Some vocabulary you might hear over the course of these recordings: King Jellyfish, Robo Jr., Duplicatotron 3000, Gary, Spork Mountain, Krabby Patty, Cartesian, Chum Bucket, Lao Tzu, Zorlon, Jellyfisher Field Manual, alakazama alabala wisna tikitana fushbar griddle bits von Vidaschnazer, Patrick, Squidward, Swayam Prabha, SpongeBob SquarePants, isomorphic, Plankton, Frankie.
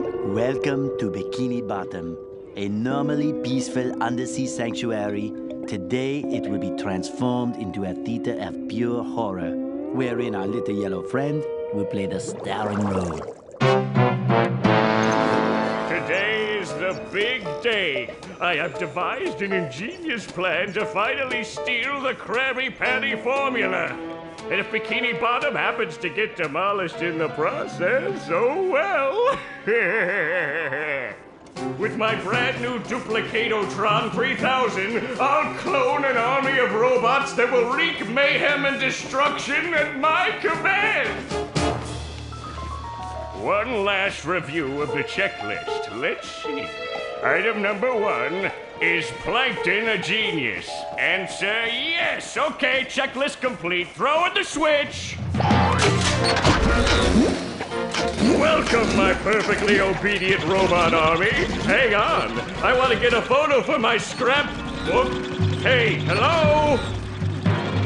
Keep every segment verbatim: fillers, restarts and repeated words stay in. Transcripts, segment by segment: Welcome to Bikini Bottom, a normally peaceful undersea sanctuary. Today it will be transformed into a theater of pure horror, wherein our little yellow friend will play the starring role. Today is the big day. I have devised an ingenious plan to finally steal the Krabby Patty formula. And if Bikini Bottom happens to get demolished in the process, oh well. With my brand new Duplicatotron three thousand, I'll clone an army of robots that will wreak mayhem and destruction at my command. One last review of the checklist. Let's see. Item number one, is Plankton a genius? Answer, yes. Okay, checklist complete. Throw at the switch. Welcome, my perfectly obedient robot army. Hang on. I want to get a photo for my scrap book. Hey, hello?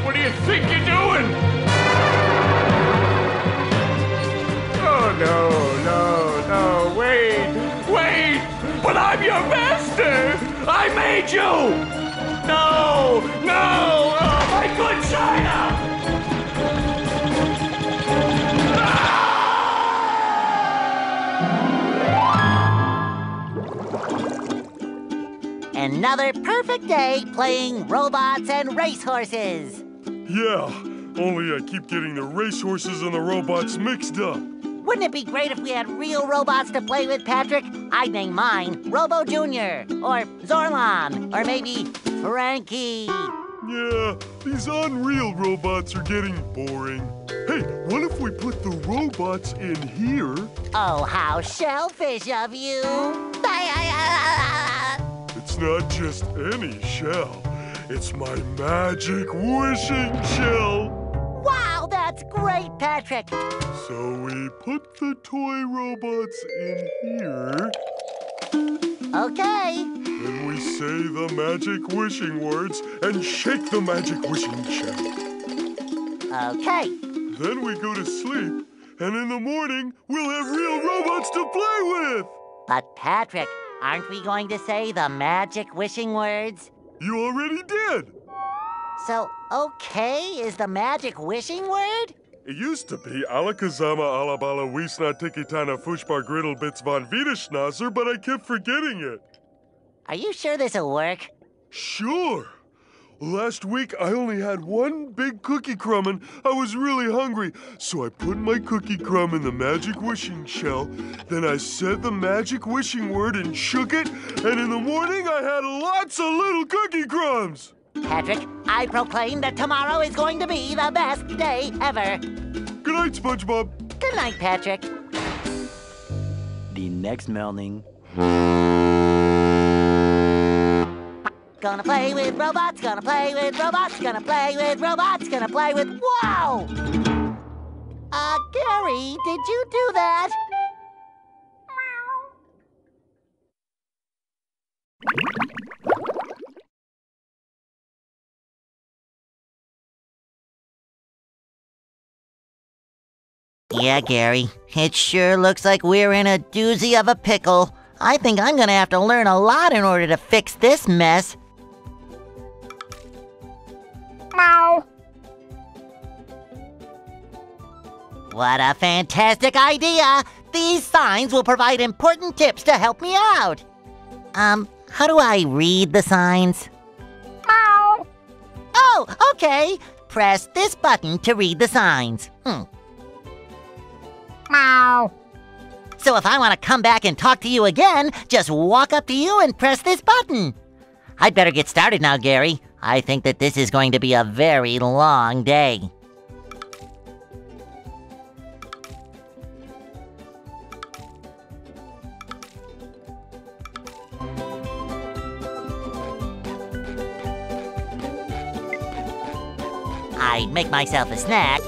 What do you think you're doing? Oh, no, no, no. Wait, wait. But I'm your master. I made you! No! No! Oh, my good China! Ah! Another perfect day playing robots and racehorses. Yeah, only I keep getting the racehorses and the robots mixed up. Wouldn't it be great if we had real robots to play with, Patrick? I'd name mine Robo Junior, or Zorlon, or maybe Frankie. Yeah, these unreal robots are getting boring. Hey, what if we put the robots in here? Oh, how shellfish of you. It's not just any shell. It's my magic wishing shell. Wow, that's great, Patrick. So we put the toy robots in here. Okay. Then we say the magic wishing words and shake the magic wishing shell. Okay. Then we go to sleep, and in the morning, we'll have real robots to play with. But, Patrick, aren't we going to say the magic wishing words? You already did. So, okay is the magic wishing word? It used to be alakazama alabala wisna tikitana fushbar griddle bits von Vidaschnazer, but I kept forgetting it. Are you sure this'll work? Sure. Last week, I only had one big cookie crumb, and I was really hungry. So I put my cookie crumb in the magic wishing shell, then I said the magic wishing word and shook it, and in the morning, I had lots of little cookie crumbs. Patrick, I proclaim that tomorrow is going to be the best day ever. Good night, SpongeBob. Good night, Patrick. The next morning. Gonna play with robots, gonna play with robots, gonna play with robots, gonna play with... Whoa! Uh, Gary, did you do that? Yeah, Gary, it sure looks like we're in a doozy of a pickle. I think I'm gonna have to learn a lot in order to fix this mess. Meow. What a fantastic idea! These signs will provide important tips to help me out. Um, how do I read the signs? Meow. Oh, okay. Press this button to read the signs. Hmm. Meow. So if I want to come back and talk to you again, just walk up to you and press this button. I'd better get started now, Gary. I think that this is going to be a very long day. I'd make myself a snack.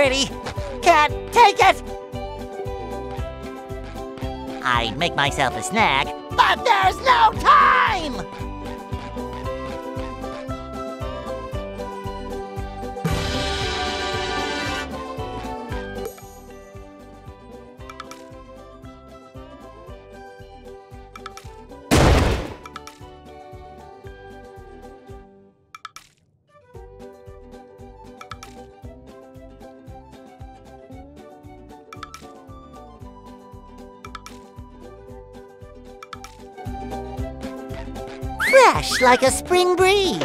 pretty. Can't take it! I'd make myself a snack, but there's no time! Fresh like a spring breeze.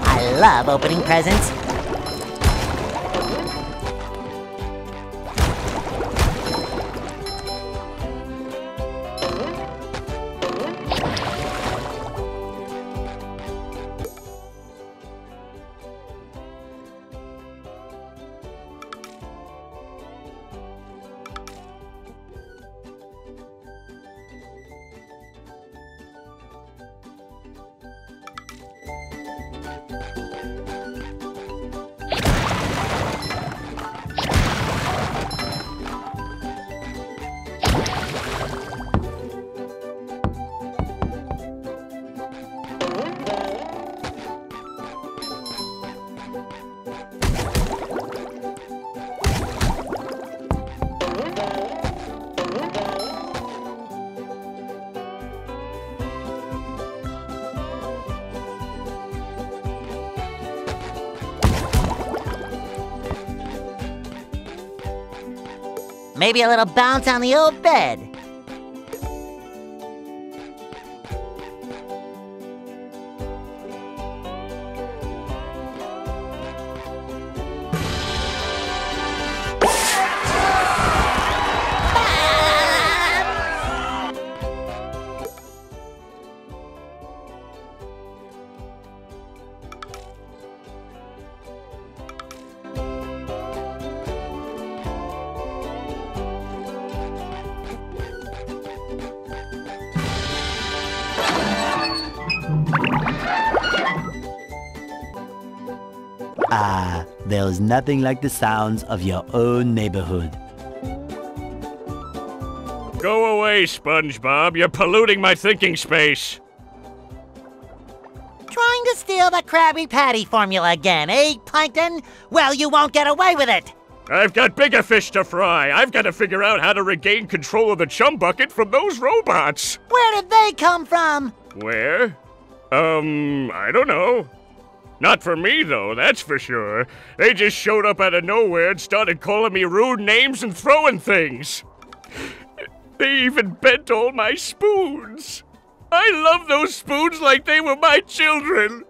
I love opening presents. Maybe a little bounce on the old bed. Ah, there's nothing like the sounds of your own neighborhood. Go away, SpongeBob. You're polluting my thinking space. Trying to steal the Krabby Patty formula again, eh, Plankton? Well, you won't get away with it. I've got bigger fish to fry. I've got to figure out how to regain control of the Chum Bucket from those robots. Where did they come from? Where? Um, I don't know. Not for me, though, that's for sure. They just showed up out of nowhere and started calling me rude names and throwing things. They even bent all my spoons. I love those spoons like they were my children.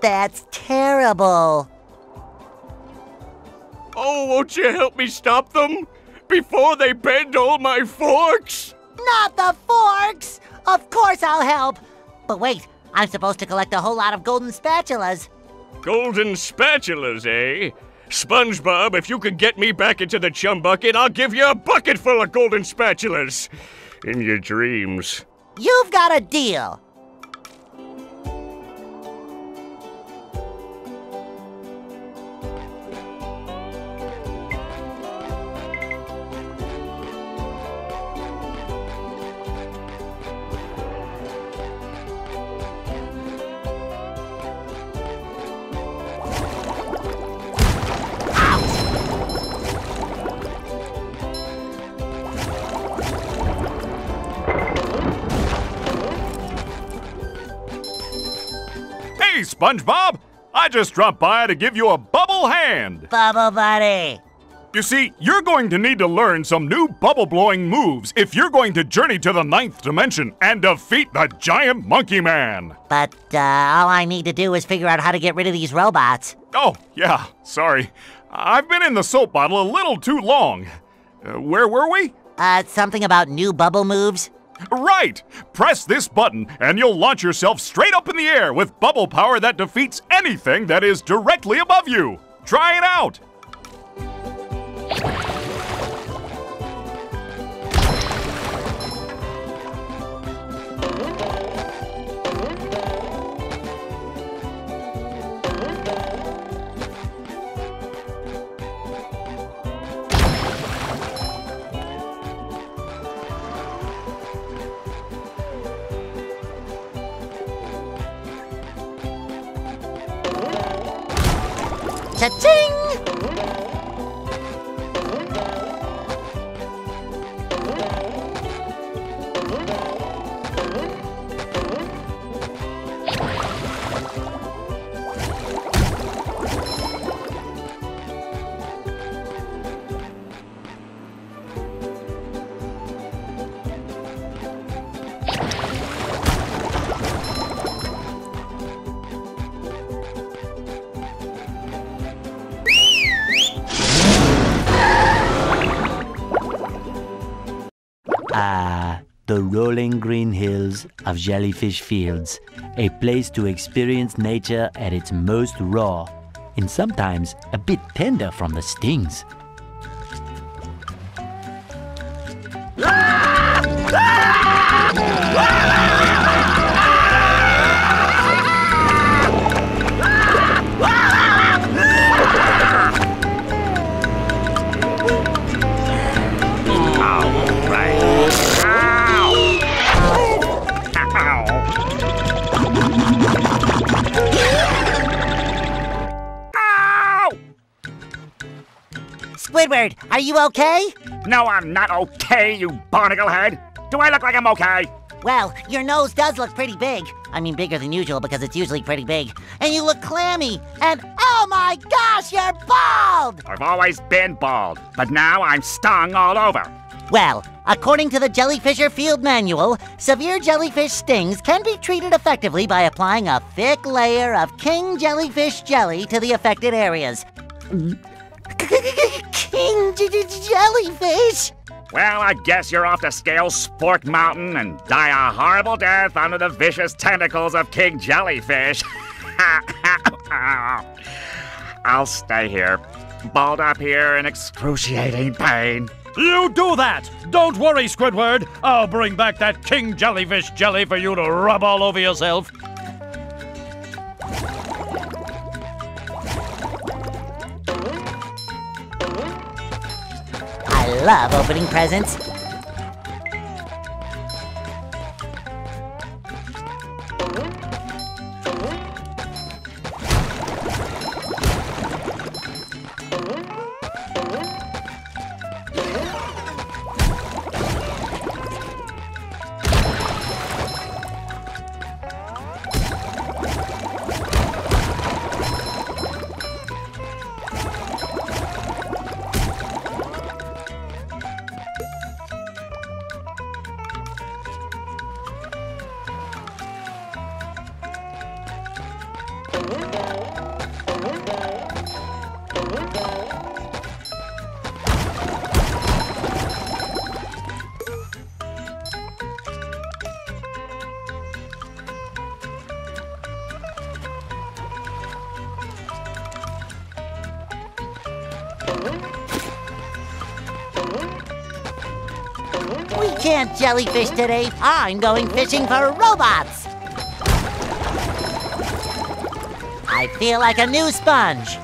That's terrible. Oh, won't you help me stop them? Before they bend all my forks? Not the forks! Of course I'll help. But wait, I'm supposed to collect a whole lot of golden spatulas. Golden spatulas, eh? SpongeBob, if you could get me back into the Chum Bucket, I'll give you a bucket full of golden spatulas. In your dreams. You've got a deal. SpongeBob. I just dropped by to give you a bubble hand. Bubble buddy. You see, you're going to need to learn some new bubble-blowing moves if you're going to journey to the ninth dimension and defeat the giant monkey man. But uh, all I need to do is figure out how to get rid of these robots. Oh, yeah, sorry. I've been in the soap bottle a little too long. Uh, where were we? Uh, something about new bubble moves. Right! Press this button and you'll launch yourself straight up in the air with bubble power that defeats anything that is directly above you. Try it out! Cha-ching! The rolling green hills of Jellyfish Fields, a place to experience nature at its most raw, and sometimes a bit tender from the stings. Squidward, are you okay? No, I'm not okay, you barnaclehead. Do I look like I'm okay? Well, your nose does look pretty big. I mean, bigger than usual because it's usually pretty big. And you look clammy. And oh my gosh, you're bald! I've always been bald, but now I'm stung all over. Well, according to the Jellyfisher Field Manual, severe jellyfish stings can be treated effectively by applying a thick layer of King Jellyfish jelly to the affected areas. King Jellyfish! Well, I guess you're off to scale Spork Mountain and die a horrible death under the vicious tentacles of King Jellyfish. I'll stay here, balled up here in excruciating pain. You do that! Don't worry, Squidward! I'll bring back that King Jellyfish jelly for you to rub all over yourself. I love opening presents. Can't jellyfish today. I'm going fishing for robots. I feel like a new sponge.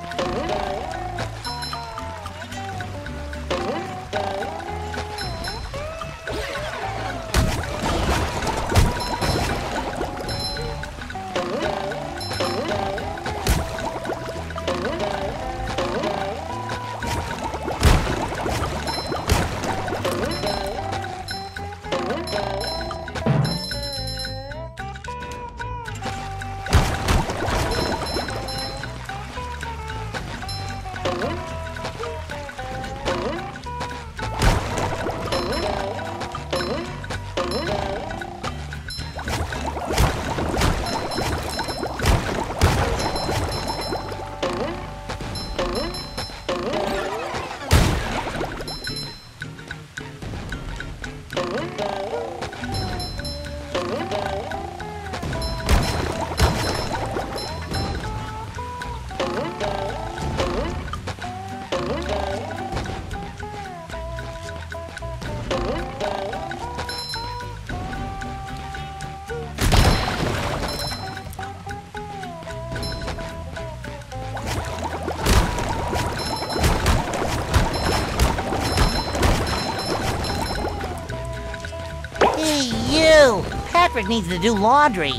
Patrick needs to do laundry.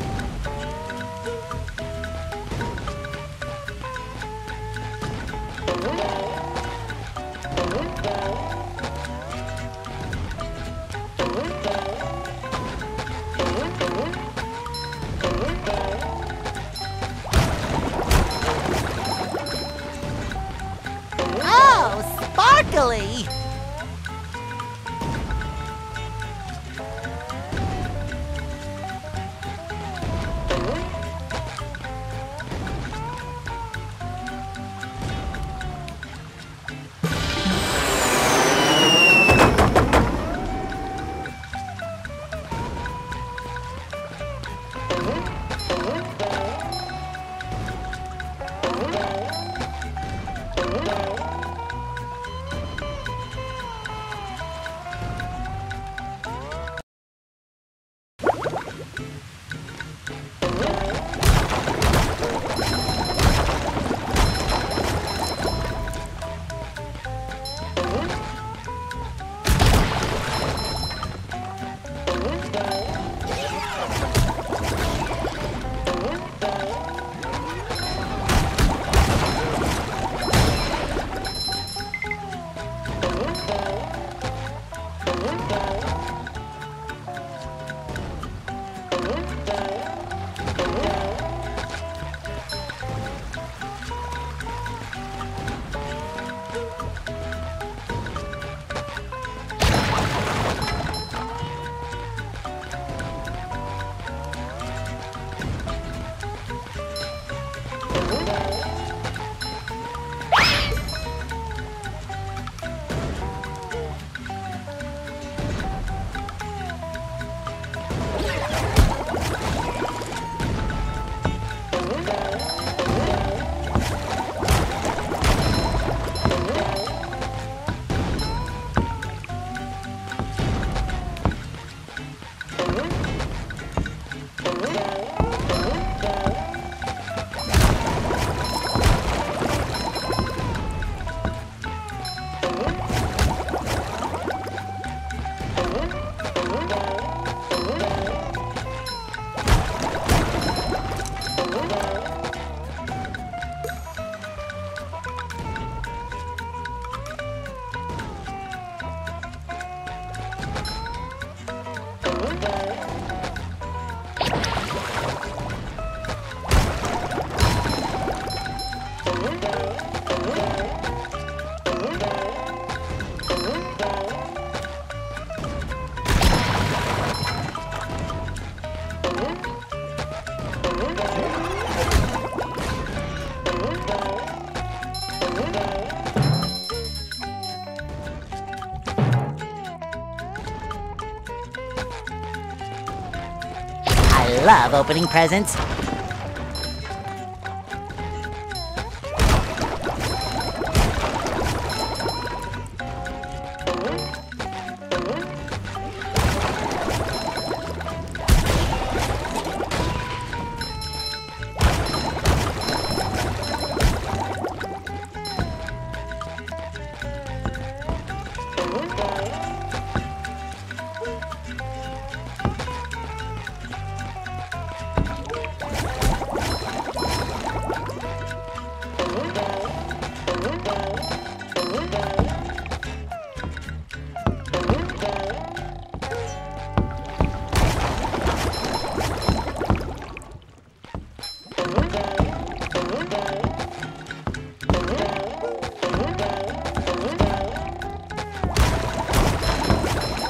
Love opening presents.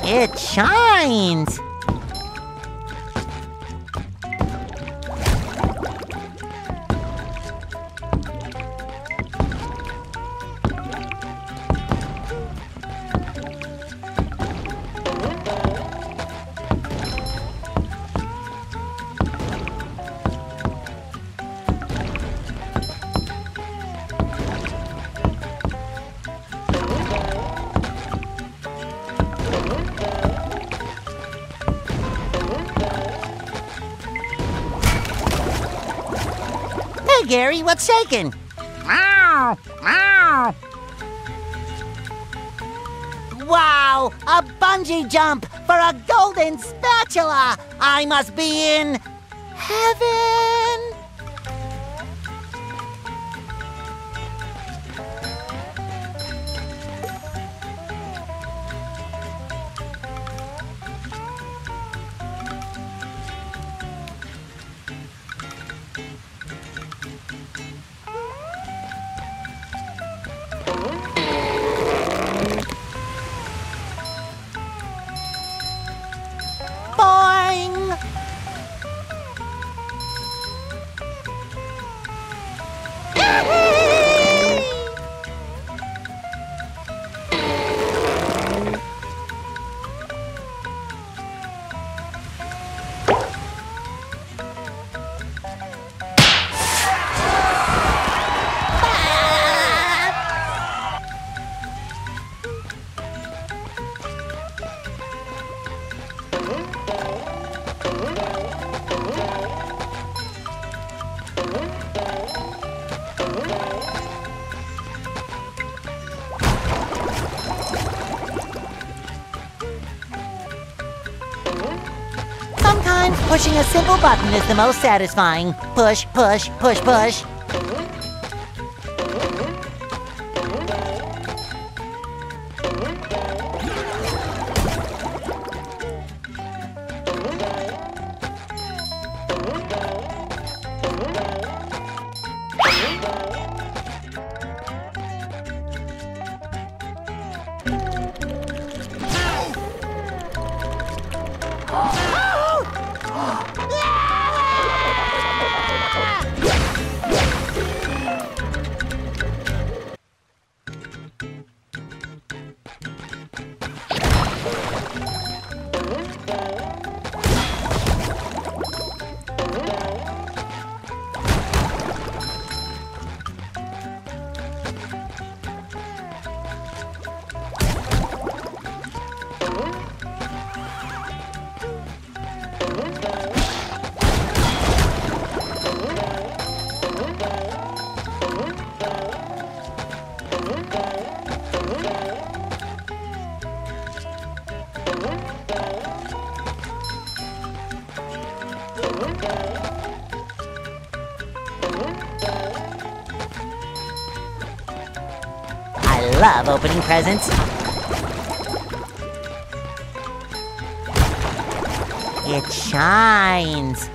It shines! Gary, what's shaking? Wow! Wow! Wow! A bungee jump for a golden spatula, I must be in heaven. Pushing a simple button is the most satisfying. Push, push, push, push. I love opening presents. It shines.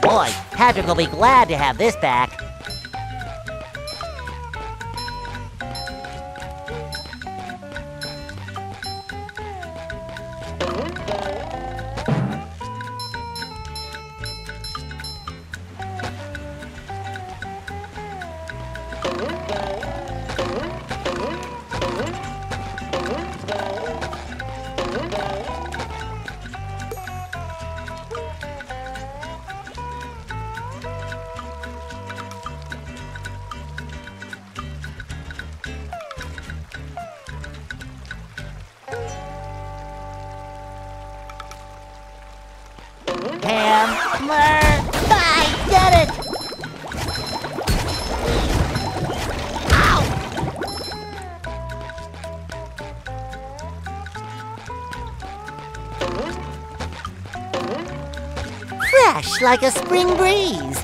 Boy, Patrick will be glad to have this back. Like a spring breeze.